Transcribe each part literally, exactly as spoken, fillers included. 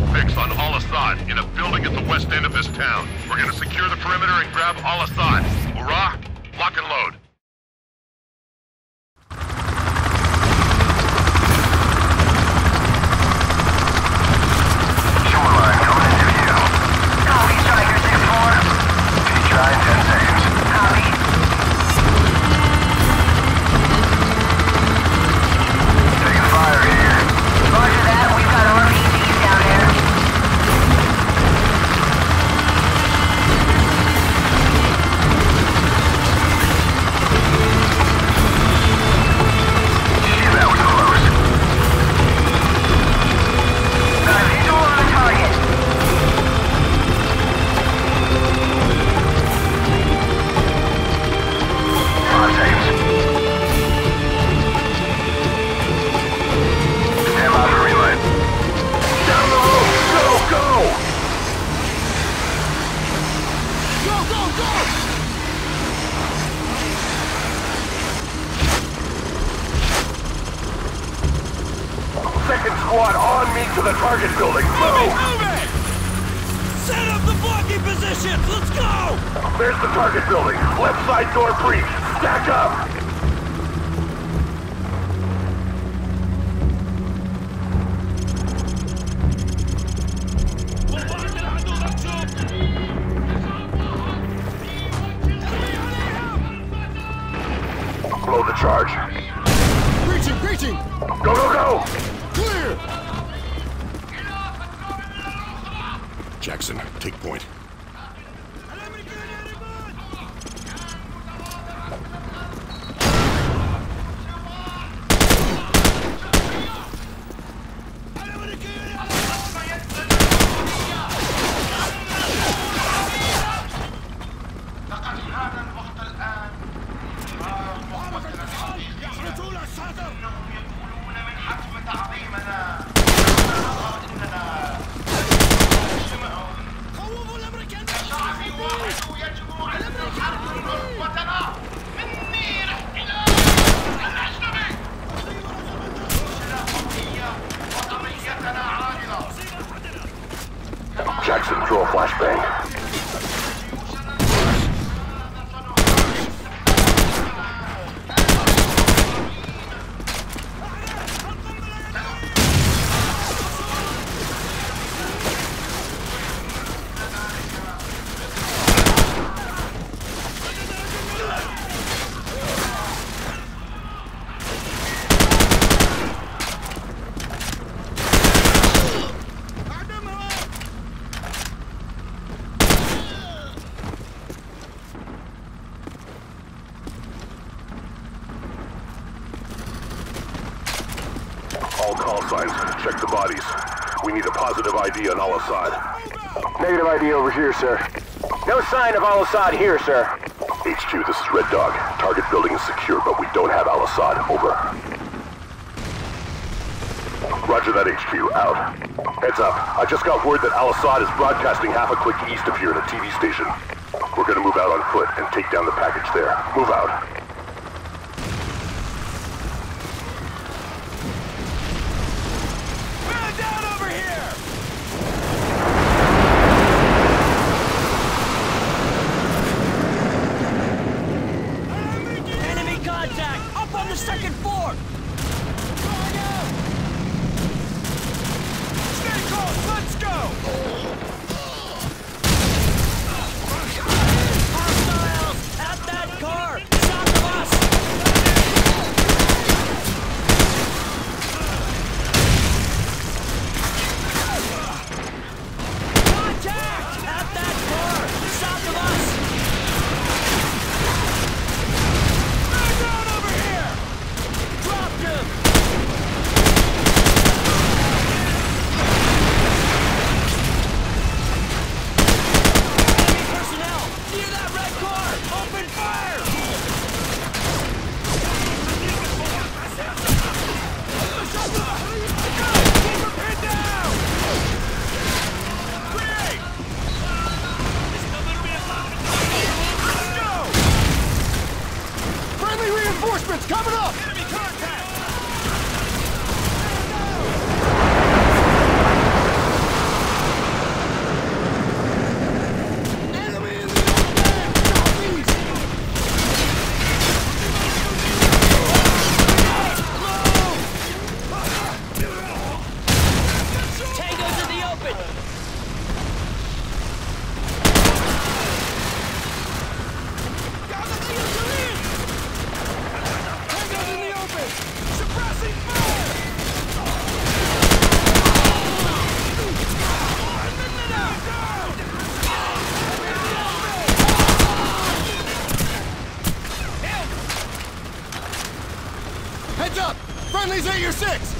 full fix on Al-Asad in a building at the west end of this town. We're gonna secure the perimeter and grab Al-Asad. Hurrah! Lock and load. Squad on me to the target building. Move! Move it! Set up the blocking positions! Let's go! There's the target building. Left side door free. Stack up! Blow the charge. Breaching! Breaching! Go, go, go! Clear! Jackson, take point. Jackson, throw a flashbang. Check the bodies. We need a positive I D on Al-Asad. Negative I D over here, sir. No sign of Al-Asad here, sir. H Q, this is Red Dog. Target building is secure, but we don't have Al-Asad. Over. Roger that, H Q. Out. Heads up. I just got word that Al-Asad is broadcasting half a click east of here at a T V station. We're gonna move out on foot and take down the package there. Move out. Reinforcements coming up! Enemy contact! There we go! Heads up! Friendly's at your six!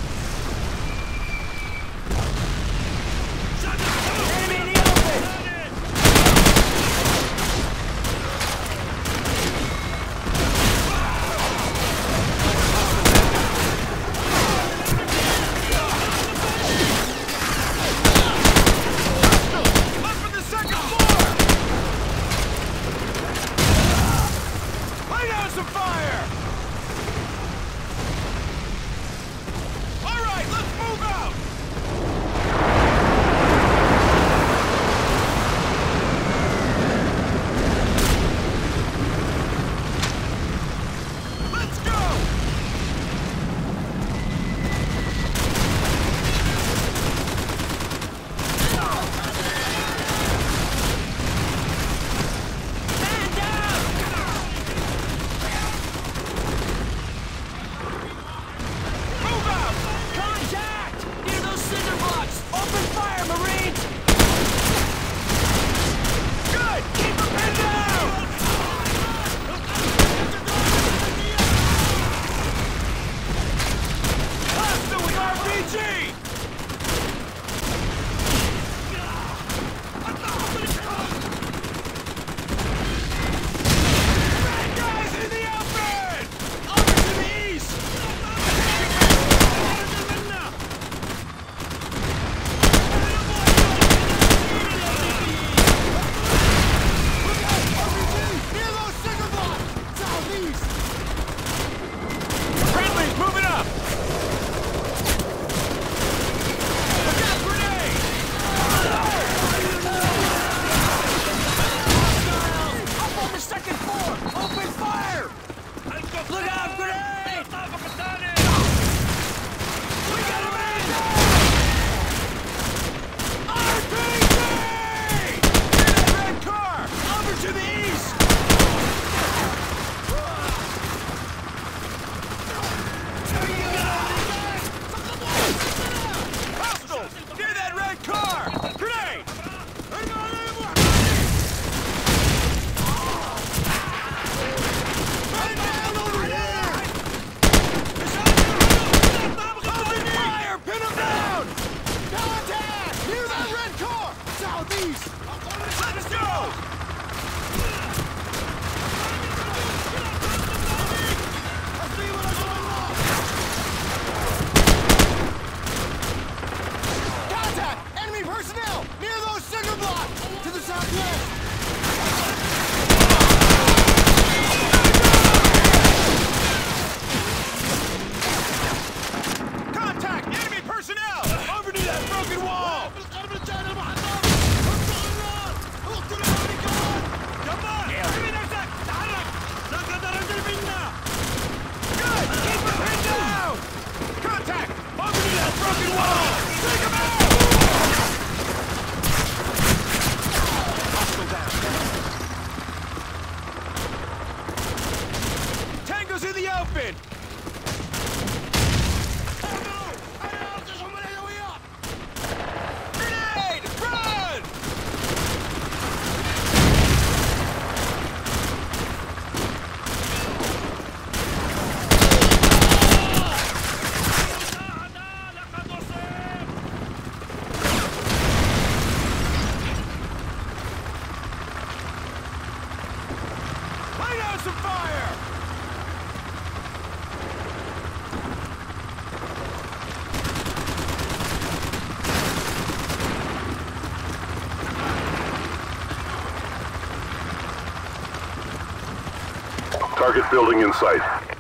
Target building in sight.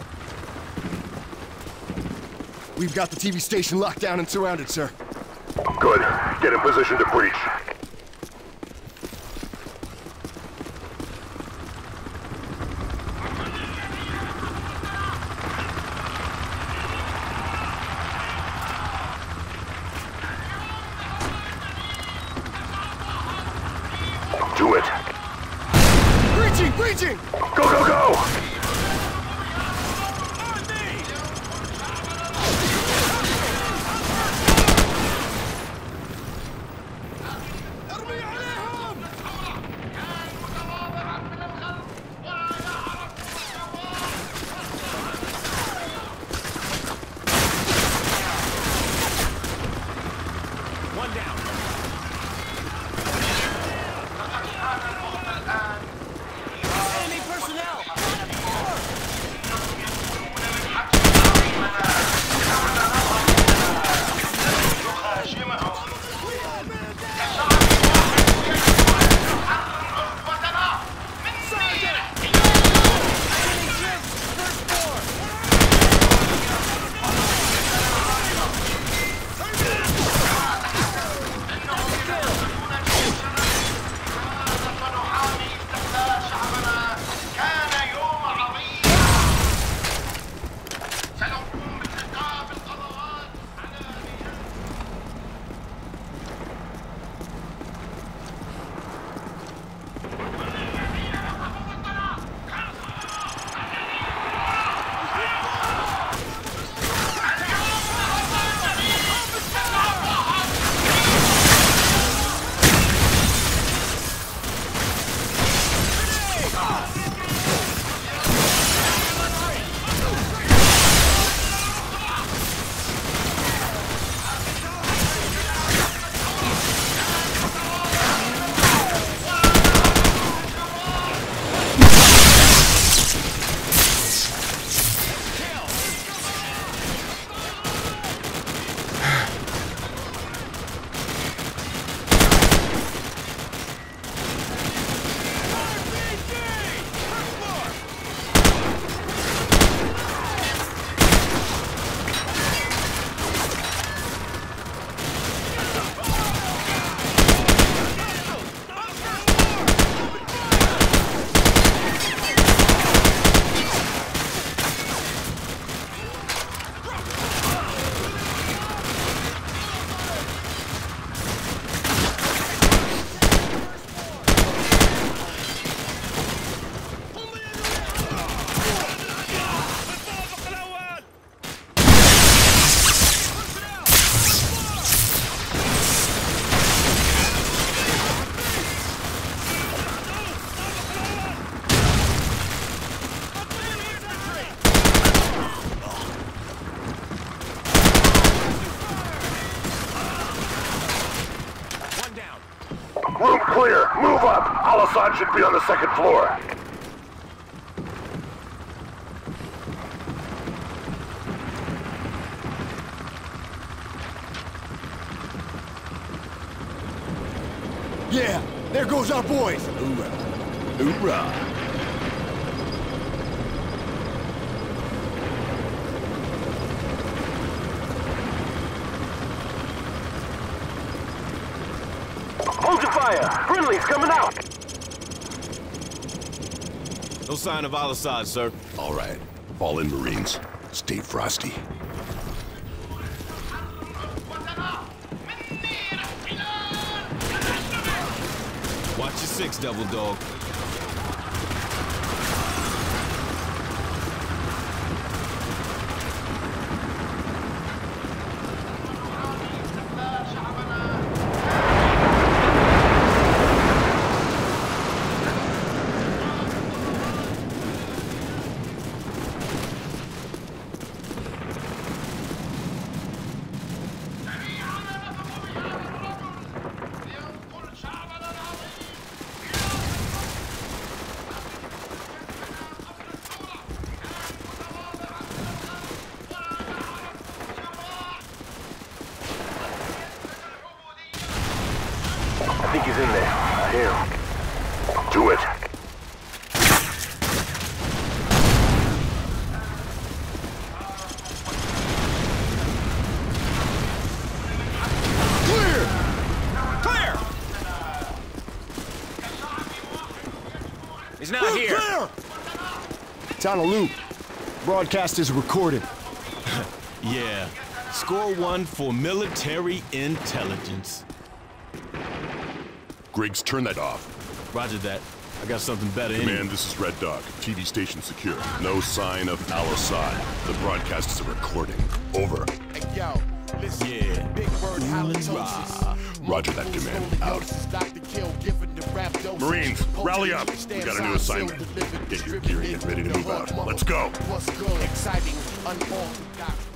We've got the T V station locked down and surrounded, sir. Good. Get in position to breach. Do it. Breaching! Breaching! Go, go, go! Move up! Al-Asad should be on the second floor. Yeah, there goes our boys! Hoorah! Hoorah! Fire! Friendly's coming out! No sign of Al-Asad, sir. All right. Fall in, Marines. Stay frosty. Watch your six, Devil Dog. I think he's in there. I hear him. Do it. Clear! Clear! He's not here. Clear! It's on a loop. Broadcast is recorded. Yeah. Score one for military intelligence. Griggs, turn that off. Roger that. I got something better in. Command, this is Red Dog. T V station secure. No sign of Al-Asad. The broadcast is a recording. Over. Hey, yo, listen. Yeah. Big Bird halitosis. Roger that, Command. Out. Marines, rally up. We got a new assignment. Get your gear and get ready to move out. Let's go. Exciting, unorthodox.